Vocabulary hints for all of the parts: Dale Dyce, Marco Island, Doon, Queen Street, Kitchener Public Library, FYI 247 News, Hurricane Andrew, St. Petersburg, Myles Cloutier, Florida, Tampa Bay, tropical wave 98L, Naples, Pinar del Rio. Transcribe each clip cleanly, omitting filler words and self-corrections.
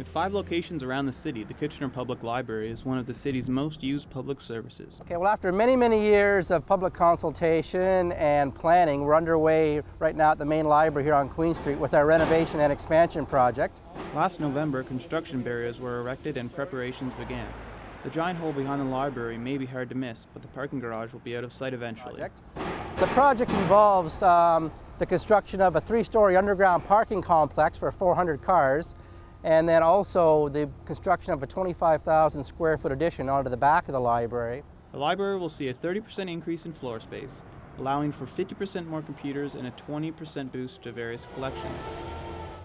With 5 locations around the city, the Kitchener Public Library is one of the city's most used public services. Okay, well, after many, many years of public consultation and planning, we're underway right now at the main library here on Queen Street with our renovation and expansion project. Last November, construction barriers were erected and preparations began. The giant hole behind the library may be hard to miss, but the parking garage will be out of sight eventually. The project involves the construction of a 3-story underground parking complex for 400 cars, and then also the construction of a 25,000 square foot addition onto the back of the library. The library will see a 30% increase in floor space, allowing for 50% more computers and a 20% boost to various collections.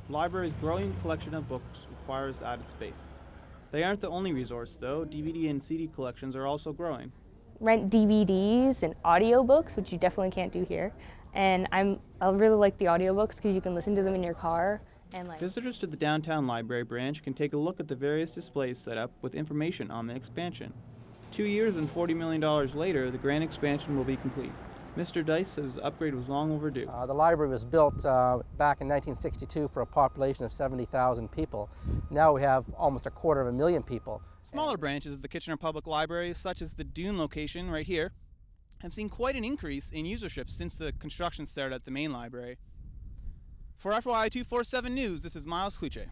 The library's growing collection of books requires added space. They aren't the only resource, though. DVD and CD collections are also growing. Rent DVDs and audiobooks, which you definitely can't do here. And I really like the audiobooks because you can listen to them in your car. And visitors to the downtown library branch can take a look at the various displays set up with information on the expansion. 2 years and $40 million later, the grand expansion will be complete. Mr. Dice says the upgrade was long overdue. The library was built back in 1962 for a population of 70,000 people. Now we have almost 250,000 people. Smaller branches of the Kitchener Public Library, such as the Doon location right here, have seen quite an increase in usership since the construction started at the main library. For FYI 247 News, this is Myles Cloutier.